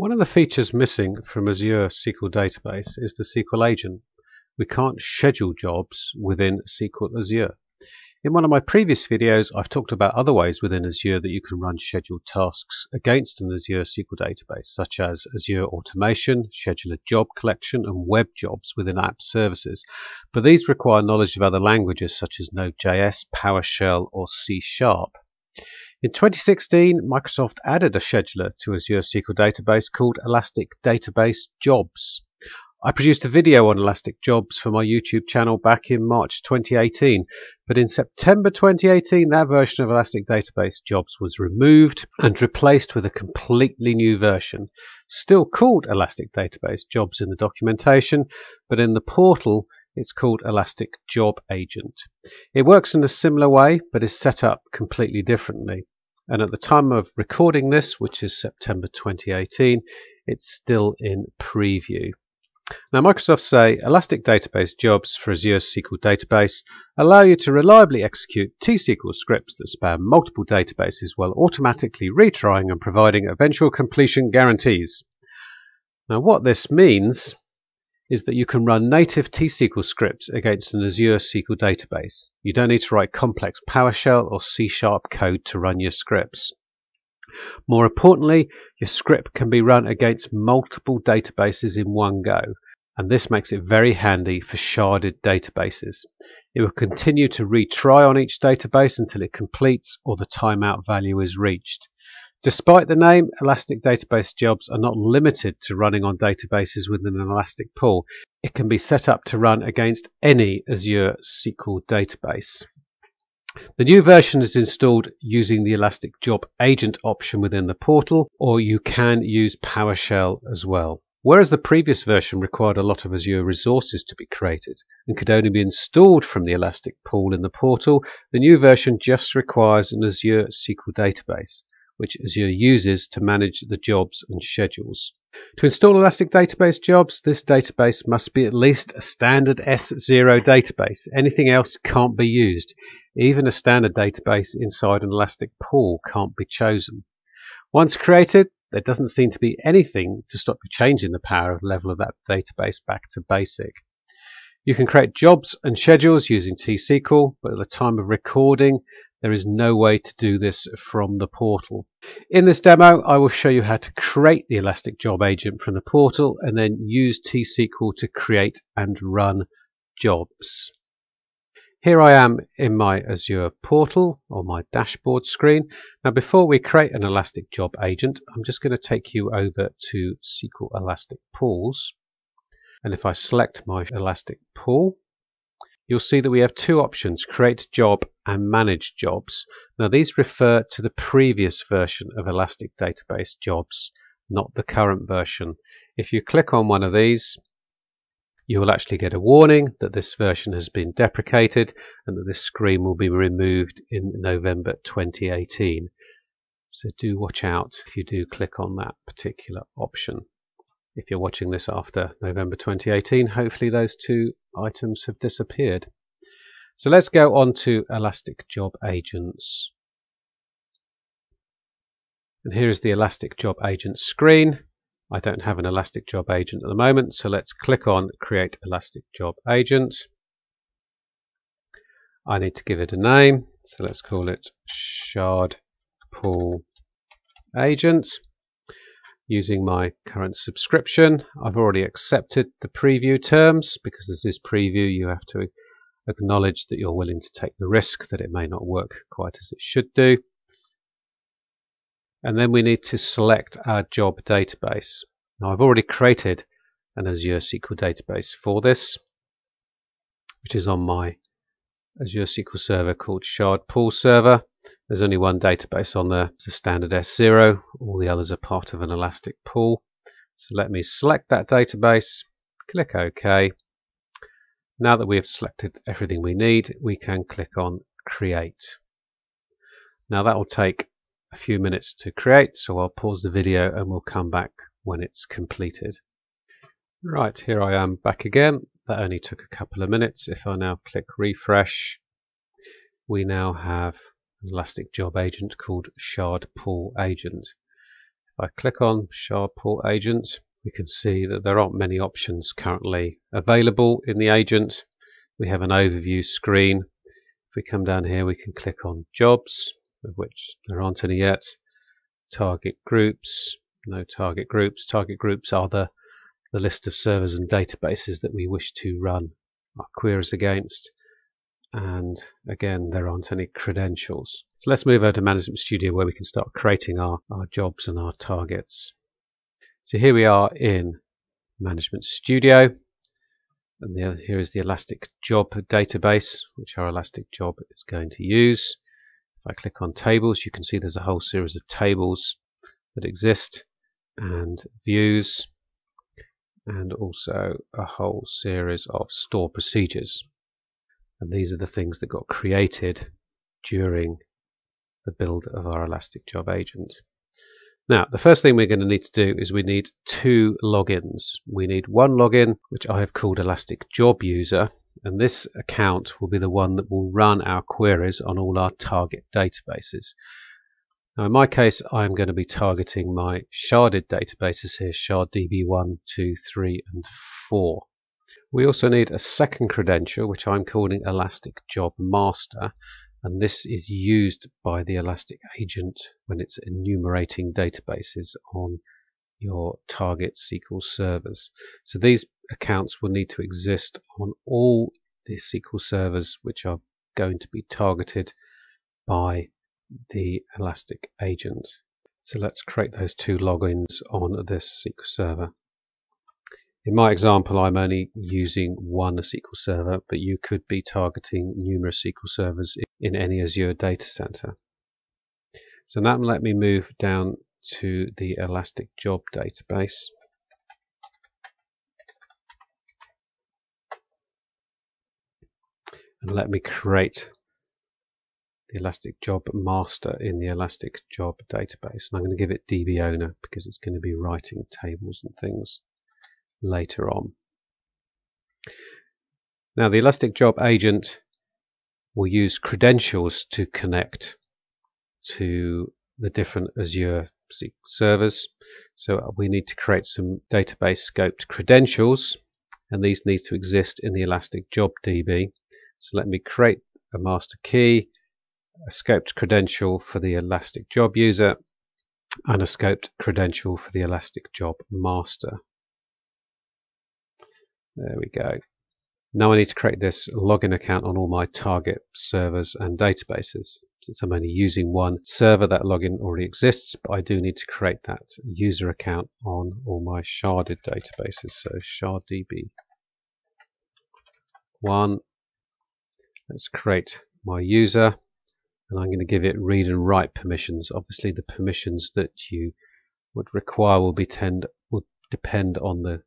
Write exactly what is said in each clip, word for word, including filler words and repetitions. One of the features missing from Azure S Q L Database is the S Q L Agent. We can't schedule jobs within S Q L Azure. In one of my previous videos, I've talked about other ways within Azure that you can run scheduled tasks against an Azure S Q L Database, such as Azure Automation, Scheduler Job Collection, and Web Jobs within App Services. But these require knowledge of other languages, such as Node dot J S, PowerShell, or C sharp. In twenty sixteen, Microsoft added a scheduler to Azure S Q L Database called Elastic Database Jobs. I produced a video on Elastic Jobs for my YouTube channel back in March twenty eighteen, but in September twenty eighteen that version of Elastic Database Jobs was removed and replaced with a completely new version, still called Elastic Database Jobs in the documentation, but in the portal it's called Elastic Job Agent. It works in a similar way, but is set up completely differently. And at the time of recording this, which is September twenty eighteen, it's still in preview. Now, Microsoft say Elastic Database Jobs for Azure S Q L Database allow you to reliably execute T S Q L scripts that span multiple databases while automatically retrying and providing eventual completion guarantees. Now, what this means is that you can run native T S Q L scripts against an Azure S Q L Database. You don't need to write complex PowerShell or C sharp code to run your scripts. More importantly, your script can be run against multiple databases in one go, and this makes it very handy for sharded databases. It will continue to retry on each database until it completes or the timeout value is reached. Despite the name, Elastic Database Jobs are not limited to running on databases within an Elastic Pool. It can be set up to run against any Azure S Q L database. The new version is installed using the Elastic Job Agent option within the portal, or you can use PowerShell as well. Whereas the previous version required a lot of Azure resources to be created and could only be installed from the Elastic Pool in the portal, the new version just requires an Azure S Q L database, which Azure uses to manage the jobs and schedules. To install Elastic Database Jobs, this database must be at least a standard S zero database. Anything else can't be used. Even a standard database inside an Elastic Pool can't be chosen. Once created, there doesn't seem to be anything to stop you changing the power of level of that database back to basic. You can create jobs and schedules using T S Q L, but at the time of recording, there is no way to do this from the portal. In this demo, I will show you how to create the Elastic Job Agent from the portal and then use T S Q L to create and run jobs. Here I am in my Azure portal or my dashboard screen. Now, before we create an Elastic Job Agent, I'm just going to take you over to S Q L Elastic Pools. And if I select my Elastic Pool, you'll see that we have two options, create job and manage jobs. Now, these refer to the previous version of Elastic Database Jobs, not the current version. If you click on one of these, you will actually get a warning that this version has been deprecated and that this screen will be removed in November twenty eighteen. So do watch out if you do click on that particular option. If you're watching this after November twenty eighteen, hopefully those two items have disappeared. So let's go on to Elastic Job Agents. And here is the Elastic Job Agent screen. I don't have an Elastic Job Agent at the moment, so let's click on Create Elastic Job Agent. I need to give it a name, so let's call it Shard Pool Agent. Using my current subscription, I've already accepted the preview terms. Because this is preview, you have to acknowledge that you're willing to take the risk that it may not work quite as it should do. And then we need to select our job database. Now, I've already created an Azure S Q L database for this, which is on my Azure S Q L Server called Shard Pool Server. There's only one database on there, it's a standard S zero. All the others are part of an Elastic Pool. So let me select that database, click OK. Now that we have selected everything we need, we can click on Create. Now that will take a few minutes to create, so I'll pause the video and we'll come back when it's completed. Right, here I am back again. That only took a couple of minutes. If I now click Refresh, we now have Elastic Job Agent called Shard Pool Agent. If I click on Shard Pool Agent, we can see that there aren't many options currently available in the agent. We have an overview screen. If we come down here, we can click on Jobs, of which there aren't any yet. Target groups, no target groups. Target groups are the, the list of servers and databases that we wish to run our queries against. And again, there aren't any credentials. So let's move over to Management Studio, where we can start creating our, our jobs and our targets. So here we are in Management Studio. And the, here is the Elastic Job database, which our Elastic Job is going to use. If I click on Tables, you can see there's a whole series of tables that exist, and views, and also a whole series of store procedures. And these are the things that got created during the build of our Elastic Job Agent. Now, the first thing we're going to need to do is we need two logins. We need one login, which I have called Elastic Job User, and this account will be the one that will run our queries on all our target databases. Now, in my case, I'm going to be targeting my sharded databases here, Shard D B one, two, three, and four. We also need a second credential, which I'm calling Elastic Job Master. And this is used by the Elastic Agent when it's enumerating databases on your target S Q L servers. So these accounts will need to exist on all the S Q L servers which are going to be targeted by the Elastic Agent. So let's create those two logins on this S Q L server. In my example, I'm only using one S Q L Server, but you could be targeting numerous S Q L Servers in any Azure data center. So now let me move down to the Elastic Job database. And let me create the Elastic Job Master in the Elastic Job database. And I'm going to give it D B Owner because it's going to be writing tables and things later on. Now, the Elastic Job Agent will use credentials to connect to the different Azure servers. So we need to create some database scoped credentials, and these need to exist in the Elastic Job D B. So let me create a master key, a scoped credential for the Elastic Job User, and a scoped credential for the Elastic Job Master. There we go. Now I need to create this login account on all my target servers and databases. Since I'm only using one server, that login already exists, but I do need to create that user account on all my sharded databases. So Shard D B one. Let's create my user, and I'm going to give it read and write permissions. Obviously, the permissions that you would require will be tend would depend on the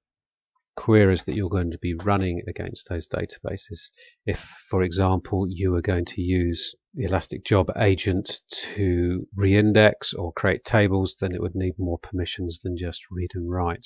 queries that you're going to be running against those databases. If, for example, you are going to use the Elastic Job Agent to reindex or create tables, then it would need more permissions than just read and write.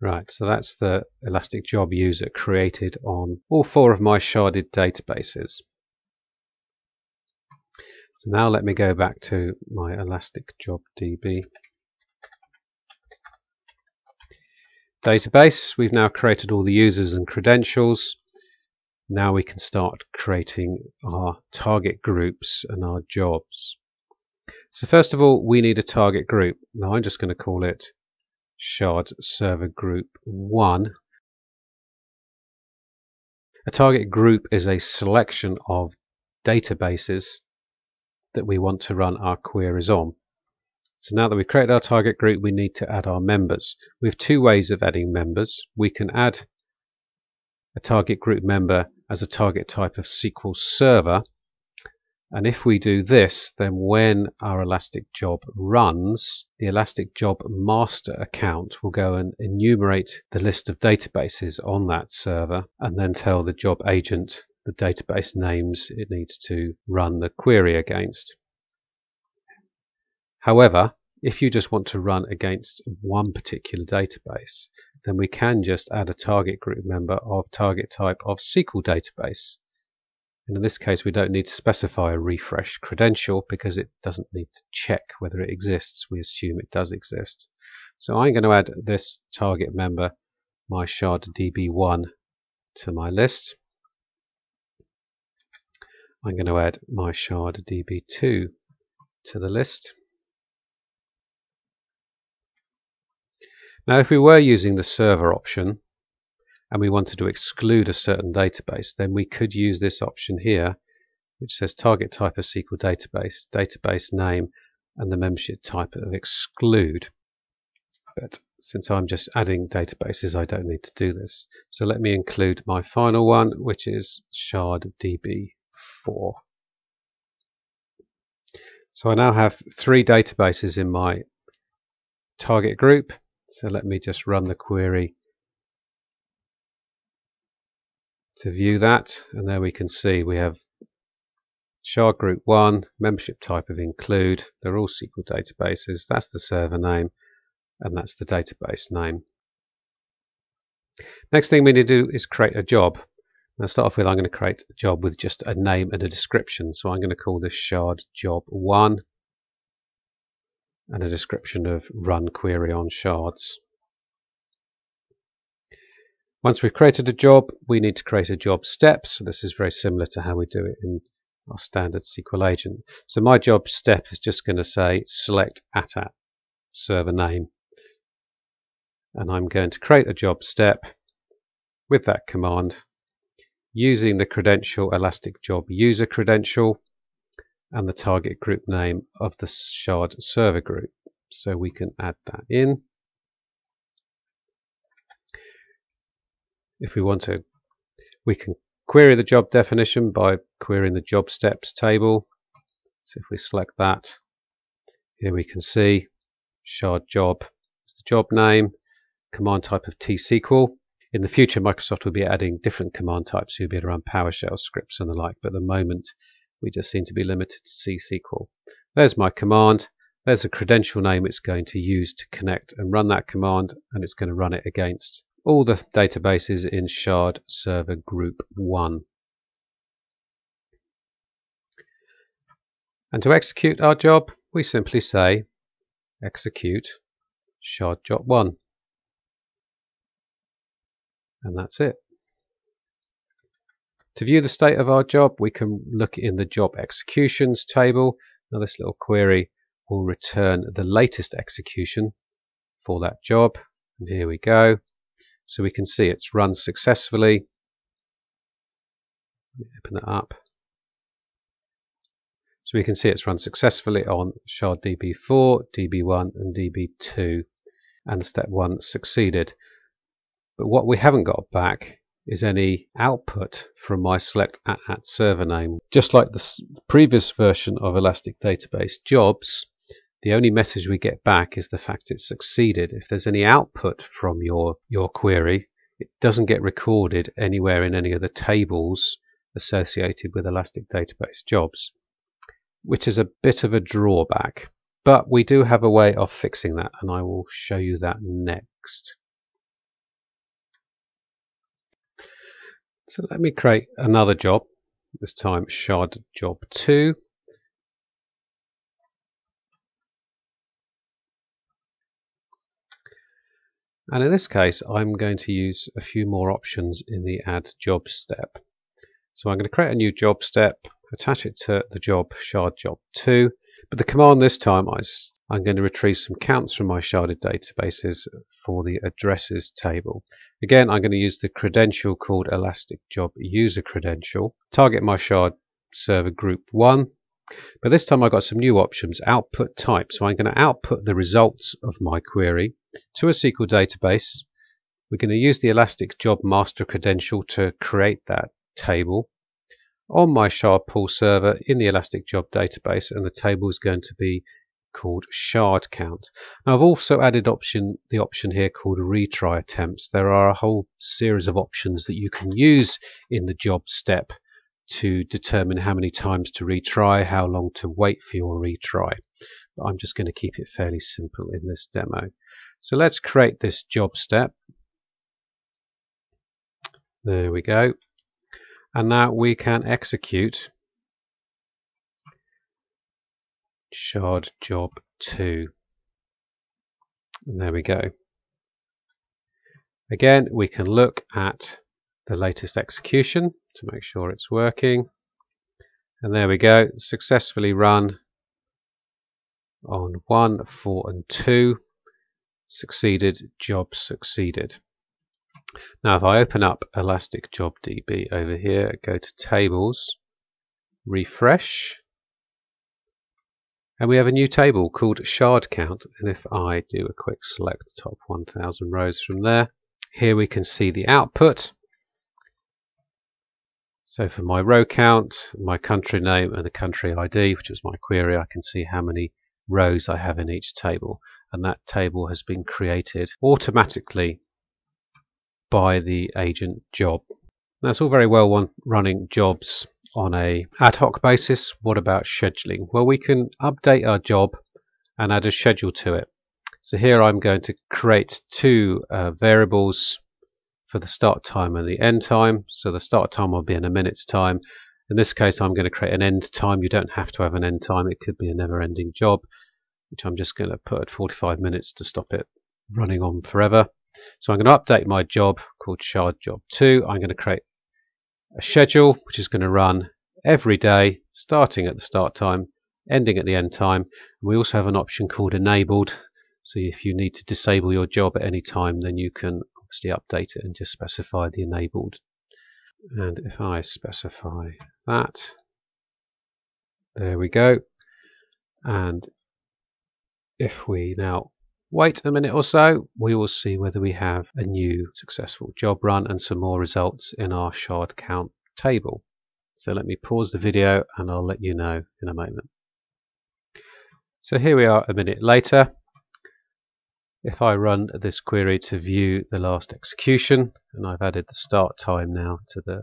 Right, so that's the Elastic Job User created on all four of my sharded databases. So now let me go back to my Elastic Job D B database. We've now created all the users and credentials. Now we can start creating our target groups and our jobs. So first of all, we need a target group. Now I'm just going to call it Shard Server Group one. A target group is a selection of databases that we want to run our queries on. So now that we've created our target group, we need to add our members. We have two ways of adding members. We can add a target group member as a target type of S Q L Server, and if we do this, then when our Elastic Job runs, the Elastic Job Master account will go and enumerate the list of databases on that server and then tell the Job Agent the database names it needs to run the query against. However, if you just want to run against one particular database, then we can just add a target group member of target type of S Q L database. And in this case, we don't need to specify a refresh credential because it doesn't need to check whether it exists. We assume it does exist. So I'm going to add this target member, my shard D B one, to my list. I'm going to add my shard D B two to the list. Now, if we were using the server option and we wanted to exclude a certain database, then we could use this option here, which says target type of S Q L database, database name, and the membership type of exclude. But since I'm just adding databases, I don't need to do this. So let me include my final one, which is shard D B four. So I now have three databases in my target group. So let me just run the query to view that, and there we can see we have shard group one, membership type of include, they're all S Q L databases, that's the server name, and that's the database name. Next thing we need to do is create a job. Now, start off with, I'm going to create a job with just a name and a description, so I'm going to call this shard job one and a description of run query on shards. Once we've created a job, we need to create a job step. So this is very similar to how we do it in our standard S Q L agent. So my job step is just going to say select at app server name. And I'm going to create a job step with that command using the credential Elastic Job User credential and the target group name of the shard server group. So we can add that in. If we want to, we can query the job definition by querying the job steps table. So if we select that, here we can see shard job is the job name, command type of T S Q L. In the future, Microsoft will be adding different command types. You'll be able to run PowerShell scripts and the like, but at the moment we just seem to be limited to C S Q L. There's my command. There's a credential name it's going to use to connect and run that command, and it's going to run it against all the databases in shard server group one. And to execute our job, we simply say execute shard job one, and that's it. To view the state of our job, we can look in the job executions table. Now, this little query will return the latest execution for that job, and here we go. So we can see it's run successfully. Open that up. So we can see it's run successfully on shard D B four, D B one and D B two, and step one succeeded. But what we haven't got back is any output from my select at, at server name. Just like the previous version of Elastic Database Jobs, the only message we get back is the fact it succeeded. If there's any output from your, your query, it doesn't get recorded anywhere in any of the tables associated with Elastic Database Jobs, which is a bit of a drawback. But we do have a way of fixing that, and I will show you that next. So let me create another job, this time Shard Job two. And in this case, I'm going to use a few more options in the add job step. So I'm going to create a new job step, attach it to the job Shard Job two, but the command this time is I'm going to retrieve some counts from my sharded databases for the addresses table. Again, I'm going to use the credential called Elastic Job User credential, target my shard server group one, but this time I've got some new options, output type. So I'm going to output the results of my query to a S Q L database. We're going to use the Elastic Job Master credential to create that table on my Shard Pool server in the Elastic Job database, and the table is going to be called shard count. Now, I've also added option the option here called retry attempts. There are a whole series of options that you can use in the job step to determine how many times to retry, how long to wait for your retry. but I'm just going to keep it fairly simple in this demo. So let's create this job step. There we go. And now we can execute Shard Job two. There we go. Again, we can look at the latest execution to make sure it's working. And there we go, successfully run on one, four and two. Succeeded, job succeeded. Now if I open up Elastic Job D B over here, go to tables, refresh, and we have a new table called Shard Count. And if I do a quick select the top one thousand rows from there, here we can see the output. So for my row count, my country name and the country I D, which was my query, I can see how many rows I have in each table. And that table has been created automatically by the agent job. Now it's all very well running jobs on a ad hoc basis. What about scheduling? Well, we can update our job and add a schedule to it. So here I'm going to create two uh, variables for the start time and the end time. So the start time will be in a minute's time. In this case, I'm going to create an end time. You don't have to have an end time. It could be a never-ending job, which I'm just going to put at forty-five minutes to stop it running on forever. So I'm going to update my job called Shard Job two. I'm going to create a schedule which is going to run every day, starting at the start time, ending at the end time. We also have an option called enabled. So if you need to disable your job at any time, then you can obviously update it and just specify the enabled. And if I specify that, there we go. And if we now wait a minute or so, we will see whether we have a new successful job run and some more results in our shard count table. So let me pause the video and I'll let you know in a moment. So here we are a minute later. If I run this query to view the last execution, and I've added the start time now to the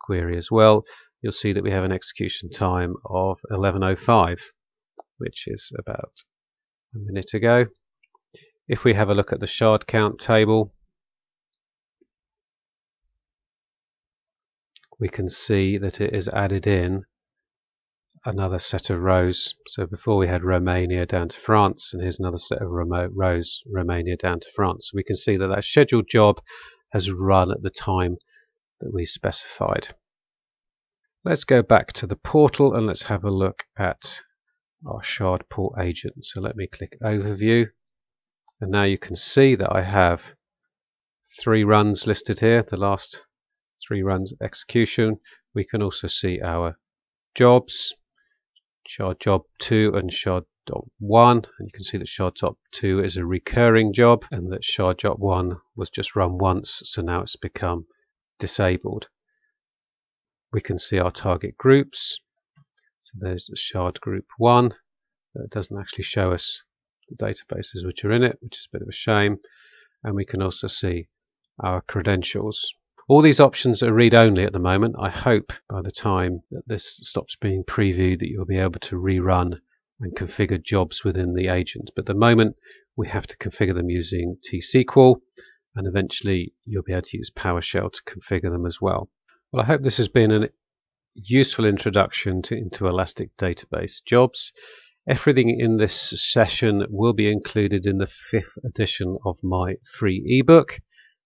query as well, you'll see that we have an execution time of eleven oh five, which is about a minute ago. If we have a look at the shard count table, we can see that it is added in another set of rows. So before we had Romania down to France, and here's another set of remote rows, Romania down to France. We can see that that scheduled job has run at the time that we specified. Let's go back to the portal and let's have a look at our Shard Pool Agent. So let me click Overview, and now you can see that I have three runs listed here, the last three runs execution. We can also see our jobs, Shard Job two and Shard Job one, and you can see that Shard Job two is a recurring job and that Shard Job one was just run once, so now it's become disabled. We can see our target groups, so there's the Shard Group one, that doesn't actually show us the databases which are in it, which is a bit of a shame, and we can also see our credentials. All these options are read-only at the moment. I hope by the time that this stops being previewed that you'll be able to rerun and configure jobs within the agent. But at the moment we have to configure them using T S Q L, and eventually you'll be able to use PowerShell to configure them as well. Well, I hope this has been a useful introduction to, into Elastic Database Jobs. Everything in this session will be included in the fifth edition of my free ebook,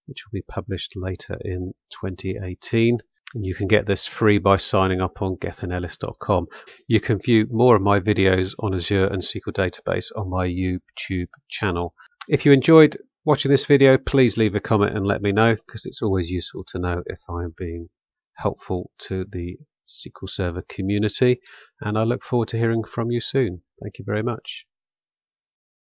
which will be published later in twenty eighteen. And you can get this free by signing up on gethan ellis dot com. You can view more of my videos on Azure and S Q L Database on my YouTube channel. If you enjoyed watching this video, please leave a comment and let me know, because it's always useful to know if I'm being helpful to the S Q L Server community. And I look forward to hearing from you soon. Thank you very much.